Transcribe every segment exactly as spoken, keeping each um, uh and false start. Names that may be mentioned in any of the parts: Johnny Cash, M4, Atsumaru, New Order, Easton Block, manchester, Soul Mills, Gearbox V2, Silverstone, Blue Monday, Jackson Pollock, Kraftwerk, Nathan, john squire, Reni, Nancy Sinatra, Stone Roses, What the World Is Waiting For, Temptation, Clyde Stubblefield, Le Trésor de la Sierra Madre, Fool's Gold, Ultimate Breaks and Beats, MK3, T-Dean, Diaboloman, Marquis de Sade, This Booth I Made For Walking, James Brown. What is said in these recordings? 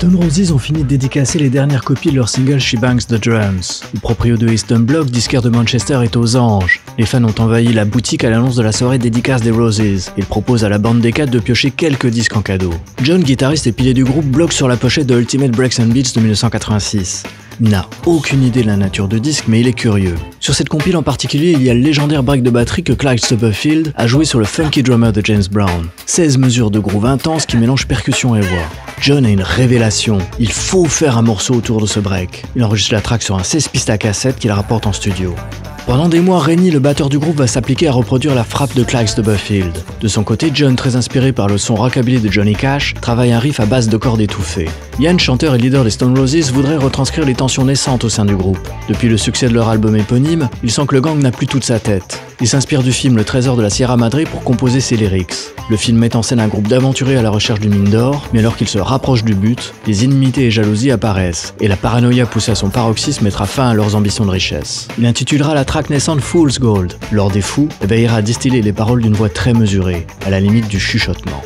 Stone Roses ont fini de dédicacer les dernières copies de leur single She Bangs the Drums. Le proprio de Easton Block, disquaire de Manchester, est aux anges. Les fans ont envahi la boutique à l'annonce de la soirée dédicace des Roses. Ils proposent à la bande des quatre de piocher quelques disques en cadeau. John, guitariste et pilier du groupe, bloque sur la pochette de Ultimate Breaks and Beats de mille neuf cent quatre-vingt-six. Il n'a aucune idée de la nature de disque, mais il est curieux. Sur cette compile en particulier, il y a le légendaire break de batterie que Clyde Stubblefield a joué sur le Funky Drummer de James Brown. seize mesures de groove intenses qui mélangent percussion et voix. John a une révélation, il faut faire un morceau autour de ce break. Il enregistre la track sur un seize pistes à cassette qu'il rapporte en studio. Pendant des mois, Reni, le batteur du groupe, va s'appliquer à reproduire la frappe de Clyde Stubblefield. De son côté, John, très inspiré par le son rockabilly de Johnny Cash, travaille un riff à base de cordes étouffées. Ian, chanteur et leader des Stone Roses, voudrait retranscrire les tensions naissantes au sein du groupe. Depuis le succès de leur album éponyme, il sent que le gang n'a plus toute sa tête. Il s'inspire du film Le Trésor de la Sierra Madre pour composer ses lyrics. Le film met en scène un groupe d'aventuriers à la recherche d'une mine d'or, mais alors qu'ils se rapprochent du but, les inimités et jalousies apparaissent, et la paranoïa poussée à son paroxysme mettra fin à leurs ambitions de richesse. Il intitulera la track naissante Fool's Gold. L'or des fous veillera à distiller les paroles d'une voix très mesurée, à la limite du chuchotement.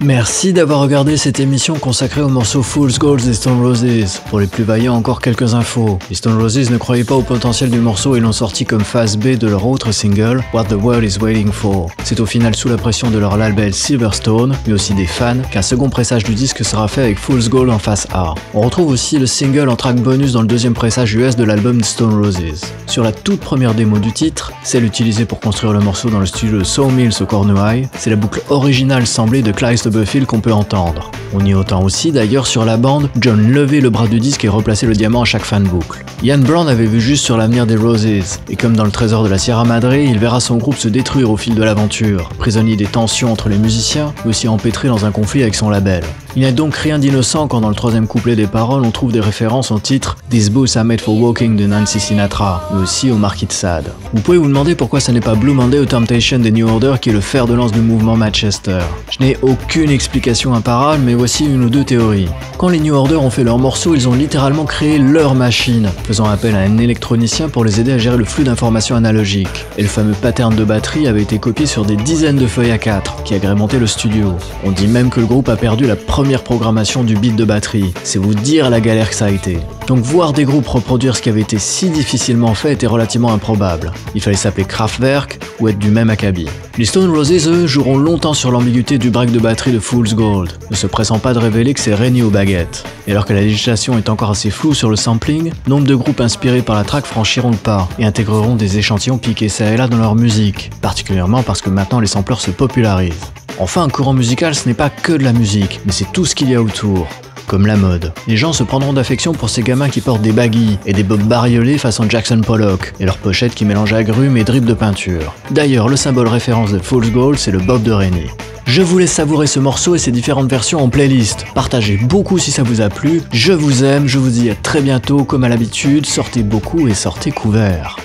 Merci d'avoir regardé cette émission consacrée au morceau Fool's Gold des Stone Roses. Pour les plus vaillants, encore quelques infos. Les Stone Roses ne croyaient pas au potentiel du morceau et l'ont sorti comme phase B de leur autre single, What the World Is Waiting For. C'est au final sous la pression de leur label Silverstone, mais aussi des fans, qu'un second pressage du disque sera fait avec Fool's Gold en face A. On retrouve aussi le single en track bonus dans le deuxième pressage U S de l'album Stone Roses. Sur la toute première démo du titre, celle utilisée pour construire le morceau dans le studio de Soul Mills au Cornouailles, c'est la boucle originale samplée de Clyde Stubblefield qu'on peut entendre. On y entend aussi d'ailleurs sur la bande John lever le bras du disque et replacer le diamant à chaque fin de boucle. Ian Brown avait vu juste sur l'avenir des Roses, et comme dans le Trésor de la Sierra Madre, il verra son groupe se détruire au fil de l'aventure, prisonnier des tensions entre les musiciens, mais aussi empêtré dans un conflit avec son label. Il n'y a donc rien d'innocent quand dans le troisième couplet des paroles on trouve des références au titre This Booth I Made For Walking de Nancy Sinatra, mais aussi au Marquis de Sade. Vous pouvez vous demander pourquoi ça n'est pas Blue Monday ou Temptation des New Order qui est le fer de lance du mouvement Manchester. Je n'ai aucune explication imparable, mais voici une ou deux théories. Quand les New Order ont fait leurs morceaux, ils ont littéralement créé leur machine, faisant appel à un électronicien pour les aider à gérer le flux d'informations analogiques. Et le fameux pattern de batterie avait été copié sur des dizaines de feuilles A quatre qui agrémentaient le studio. On dit même que le groupe a perdu la première Première programmation du beat de batterie, c'est vous dire la galère que ça a été. Donc voir des groupes reproduire ce qui avait été si difficilement fait était relativement improbable. Il fallait s'appeler Kraftwerk ou être du même acabit. Les Stone Roses, eux, joueront longtemps sur l'ambiguïté du break de batterie de Fool's Gold, ne se pressant pas de révéler que c'est Reni aux baguettes. Et alors que la législation est encore assez floue sur le sampling, nombre de groupes inspirés par la track franchiront le pas et intégreront des échantillons piqués ça et là dans leur musique, particulièrement parce que maintenant les sampleurs se popularisent. Enfin, un courant musical, ce n'est pas que de la musique, mais c'est tout ce qu'il y a autour, comme la mode. Les gens se prendront d'affection pour ces gamins qui portent des baggies et des bobs bariolés façon Jackson Pollock, et leurs pochettes qui mélangent agrumes et drip de peinture. D'ailleurs, le symbole référence de Fool's Gold, c'est le bob de Reni. Je vous laisse savourer ce morceau et ses différentes versions en playlist. Partagez beaucoup si ça vous a plu. Je vous aime, je vous dis à très bientôt, comme à l'habitude, sortez beaucoup et sortez couverts.